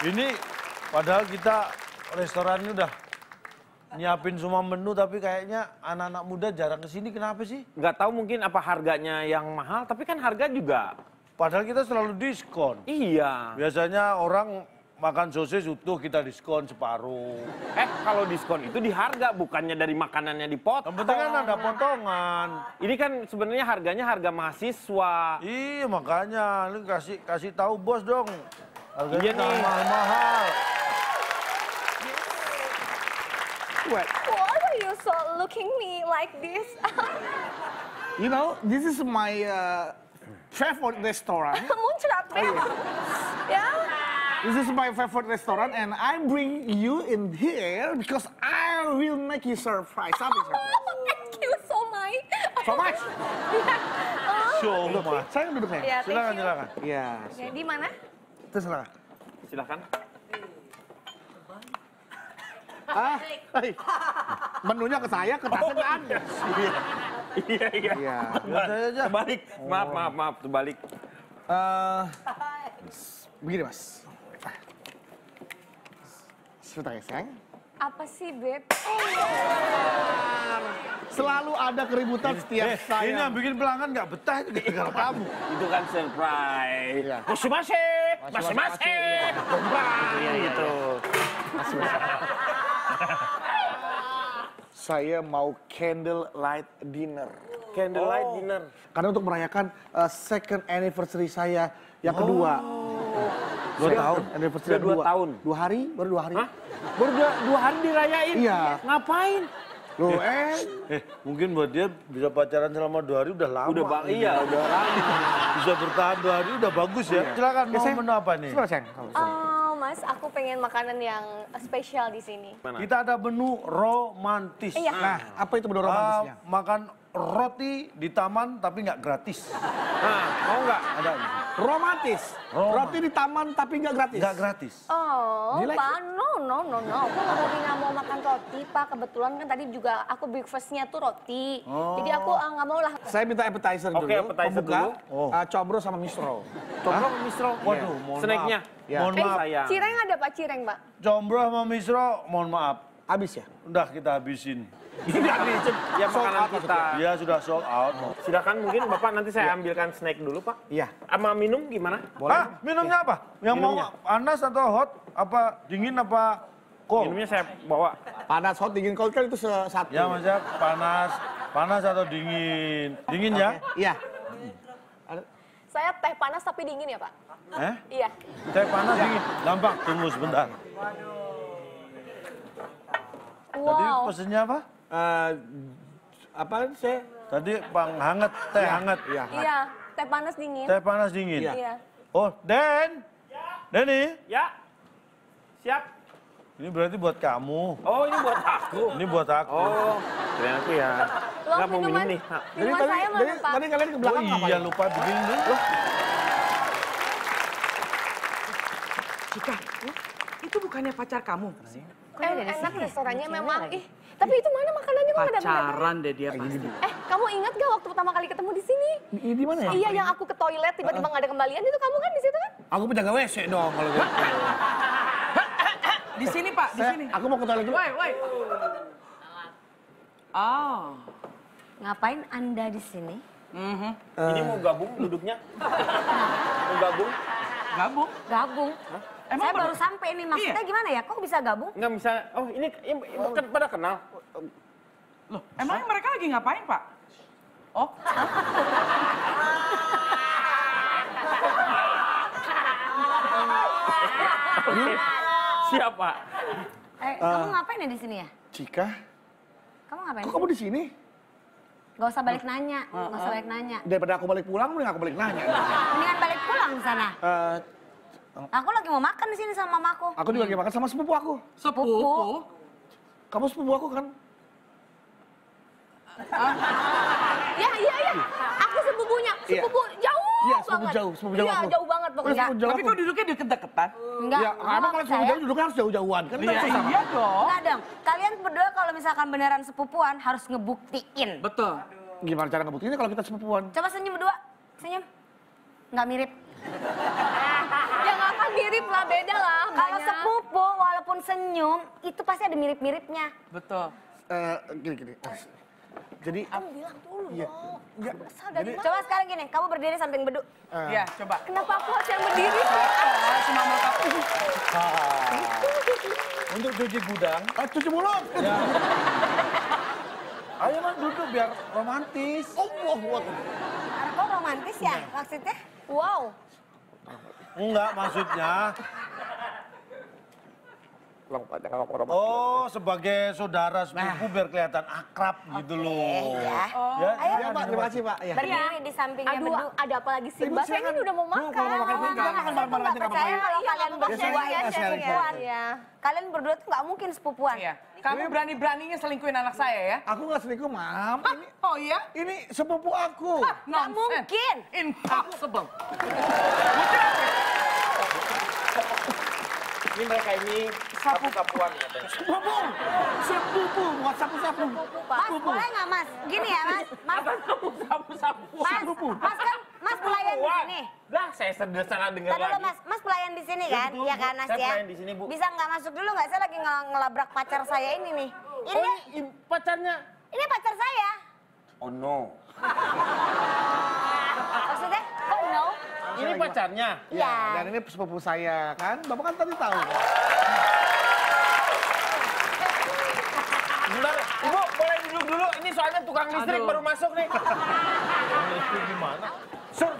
Ini padahal kita restoran ini udah nyiapin semua menu, tapi kayaknya anak-anak muda jarang kesini. Kenapa sih? Nggak tahu, mungkin apa harganya yang mahal, tapi kan harga juga. Padahal kita selalu diskon. Iya. Biasanya orang makan sosis utuh kita diskon separuh. Kalau diskon itu di harga, bukannya dari makanannya dipotong. Yang penting kan ada potongan. Ini kan sebenarnya harganya harga mahasiswa. Iya, makanya. Lu kasih tahu bos dong. Harganya mahal-mahal. What? Why are you so looking me like this? You know, this is my favorite restaurant. Yeah. This is my favorite restaurant, and I bring you in here because I will make you surprise. Thank you so much. So much. Duduk, saya duduk ya. Silakan, silakan. Ya. Di mana? Terus silakan. Silakan. Menunya ke saya, ke tasnya ke Anda. Iya. Terbalik. Maaf, terbalik. Begini, Mas. Sebentar ya, sayang. Apa sih, Beb? Selalu ada keributan setiap saya. Ini yang bikin pelanggan nggak betah itu gara-gara kamu. Itu kan surprise. Masih-masih. Iya, gitu. Saya mau candlelight dinner. Candlelight dinner. Karena untuk merayakan second anniversary saya yang kedua. 2 tahun. Anniversary 2 tahun. 2 hari, baru 2 hari. Hah? Baru 2 hari dirayain. Iya. Ngapain? Loh, mungkin buat dia bisa pacaran selama 2 hari udah lama. Udah bang, iya. Udah lama. Bisa bertahan 2 hari udah bagus ya. Silakan, mau menu apa nih? Mas, aku pengen makanan yang spesial di sini. Kita ada menu romantis. Iya. Nah, apa itu menu romantisnya? Makan roti di taman tapi nggak gratis. Nah, mau nggak? Ada romantis. Roti di taman tapi nggak gratis. Nggak gratis. Oh, Pak, no. Aku nggak mau makan roti, Pak. Kebetulan kan tadi juga aku breakfastnya tuh roti. Jadi aku nggak mau lah. Saya minta appetizer dulu. Oke, appetizer dulu. Combro sama misro. Combro sama misro. Waduh, snacknya. Ya. Mohon maaf. Cireng ada, Pak, cireng, Pak. Combro sama misro, mohon maaf. Habis ya? Udah kita habisin. Sudah habisin. Ya, makanan kita. Ya, sudah sold out. Silakan, mungkin Bapak nanti saya ambilkan snack dulu, Pak. Iya. Sama minum gimana? Boleh. Minumnya apa? Yang minumnya mau panas atau hot? Apa dingin apa cold? Minumnya saya bawa. Panas, hot, dingin, cold kan itu satu. Ya, Mas, panas atau dingin? Dingin ya? Iya. Saya teh panas tapi dingin ya, Pak? Iya. Teh panas dingin. Gampang, tunggu sebentar. Wow. Tadi pesennya apa? Apaan sih? Tadi penghangat, teh hangat. Iya, teh panas dingin. Teh panas dingin. Iya. Oh, Den. Denny. Ya. Siap. Ini berarti buat kamu. Oh, ini buat aku. Ini buat aku. Oh, keren aku ya. Nggak mau minum nih. Tadi kalian ke belakang ngapain? Iya, lupa begini dulu. Cika, itu bukannya pacar kamu? Enak restorannya memang. Tapi itu mana makanannya kok ada? Pacaran deh dia pasti. Kamu ingat gak waktu pertama kali ketemu di sini? Di mana ya? Iya, yang aku ke toilet tiba-tiba nggak ada kembalian itu kamu kan di situ kan? Aku penjaga WC dong kalau gitu. Di sini, Pak, di sini. Aku mau ke toilet dulu. Woi. Oh. Ngapain Anda di sini? Ini mau gabung duduknya. Mau gabung? Gabung. Emang saya baru sampai nih, maksudnya gimana ya? Kok bisa gabung? Nggak bisa. Oh, ini pada kenal. Loh, emangnya mereka lagi ngapain, Pak? Oh. Siap, Pak. Kamu ngapain ya di sini ya? Cika. Kamu ngapain? Kok kamu di sini? Gak usah balik nanya, gak usah balik nanya. Daripada aku balik pulang, mending aku balik nanya. Mendingan balik pulang ke sana. Aku lagi mau makan di sini sama mamaku. Aku juga lagi makan sama sepupu aku. Sepupu? Kamu sepupu aku kan? Iya. Aku sepupunya. Sepupu jauh banget. Sepupu jauh. Iya, jauh banget pokoknya. Tapi kok duduknya deket-deketan? Enggak. Ya, karena kalau sepupu jauh duduknya harus jauh-jauhan. Kan susah. Iya dong. Enggak dong. Kalian berdua kalau misalkan beneran sepupuan harus ngebuktiin. Betul. Gimana cara ngebuktiinnya kalau kita sepupuan? Coba senyum berdua. Senyum. Nggak mirip. Ya nggak akan mirip. jadi beda lah. Kalau sepupu walaupun senyum itu pasti ada mirip-miripnya. Betul. Gini-gini. Jadi kamu bilang dulu loh. Ya. Jadi, coba sekarang gini, kamu berdiri samping Beddu. Iya, coba. Kenapa aku harus yang berdiri? Cuma mau kamu. Untuk cuci gudang. Cuci mulut. Ya. Ayo mas duduk biar romantis. Wow. Kok romantis ya maksudnya? Wow. Enggak maksudnya. Oh, sebagai saudara sepupu biar kelihatan akrab gitu loh. Ya. Ya, ayo ya, Pak, terima kasih Pak. Ya. Berdiri di sampingnya Beddu. Ada apa lagi sih? Mbak saya ini udah mau makan. Aku nggak percaya kalau kalian berdua ya selingkuhan. Kalian berdua tuh nggak mungkin sepupuan. Kamu berani-beraninya selingkuhin anak saya ya? Aku nggak selingkuh, Mam. Oh iya? Ini sepupu aku. Nggak mungkin. Impossible. Ini mereka ini sapu-sapuan katanya. Sepupu, buat sapu-sapu. Mas, boleh nggak mas? Gini ya mas. Apa sapu-sapu? Mas kan, mas pelayan di sini. Lah, saya sederhana dengar lagi. Tadi mas pelayan di sini kan? Iya kan, Nas ya? Saya pelayan di sini, Bu. Bisa nggak masuk dulu nggak? Saya lagi ngelabrak pacar saya ini nih. Ini pacarnya? Ini pacar saya. Oh no. Maksudnya? Oh no. Ini pacarnya? Iya. Dan ini sepupu saya kan? Bapak kan tadi tahu. Bentar, Ibu boleh duduk dulu. Ini soalnya tukang listrik baru masuk nih. Listrik gimana? Sur.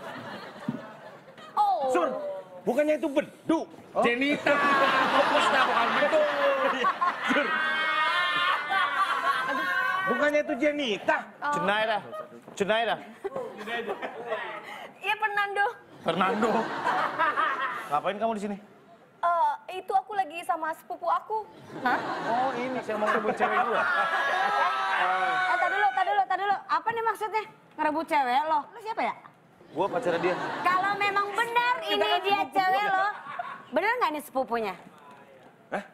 Sur. Bukannya itu Beddu. Jenita. Fokusnya bukan Beddu. Sur. Bukannya itu Jenita. Junaida. Iya, Fernando. Ngapain kamu di sini? Itu aku lagi sama sepupu aku. Hah? Oh, ini saya mau ngerebut cewek gua. Tadi dulu. Apa nih maksudnya? Ngerebut cewek lo? Lo siapa ya? Gua pacar dia. Kalau memang benar ini dia cewek lo. Benar nggak ini sepupunya? Hah?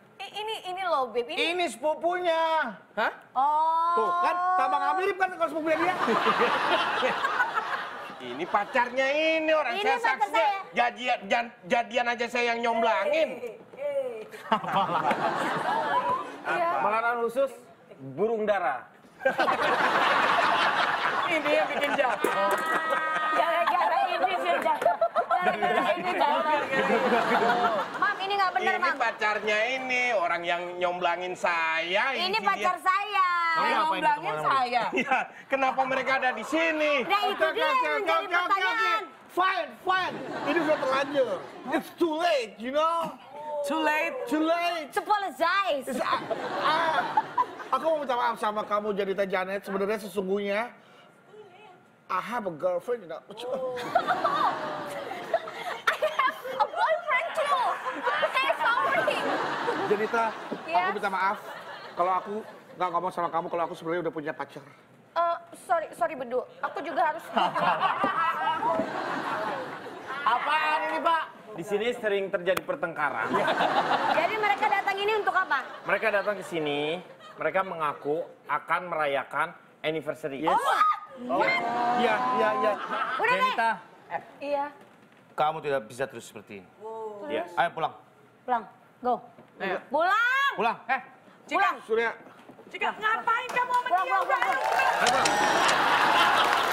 Ini lo, Beb. Ini sepupunya. Hah? Oh. Tuh, kan tambah nggak mirip kan kalau sepupunya dia. Ini pacarnya ini orang saya saksinya. Jadian aja saya yang nyomblangin. Apa? Makanan khusus burung dara. Ini yang bikin jatuh. Gara-gara ini sih jatuh. Gara-gara ini jatuh. Mam, ini nggak benar, Mam. Ini pacarnya ini orang yang nyomblangin saya. Ini pacar saya. Ngomblangin saya. Ya, kenapa mereka ada di sini? Nah itu dia yang jadi pertanyaan. Fine. Ini sudah terlanjur. It's too late, you know? Too late. Apologize. Aku mau minta maaf sama kamu Jenita Janet. Sebenarnya sesungguhnya, I have a girlfriend, you know? I have a boyfriend too. Say sorry. Jenita, aku minta maaf kalau aku nggak ngomong sama kamu kalau aku sebenarnya udah punya pacar. Sorry Beddu, aku juga harus. Apaan ini Pak? Di sini sering terjadi pertengkaran. Jadi mereka datang ini untuk apa? Mereka datang ke sini, mereka mengaku akan merayakan anniversary. Yes. Oh, iya. Jenita. Iya. Kamu tidak bisa terus seperti ini. Iya. Ayo pulang. Go. Ayo. Pulang. Cika. Surya. Ngapain kamu sama dia?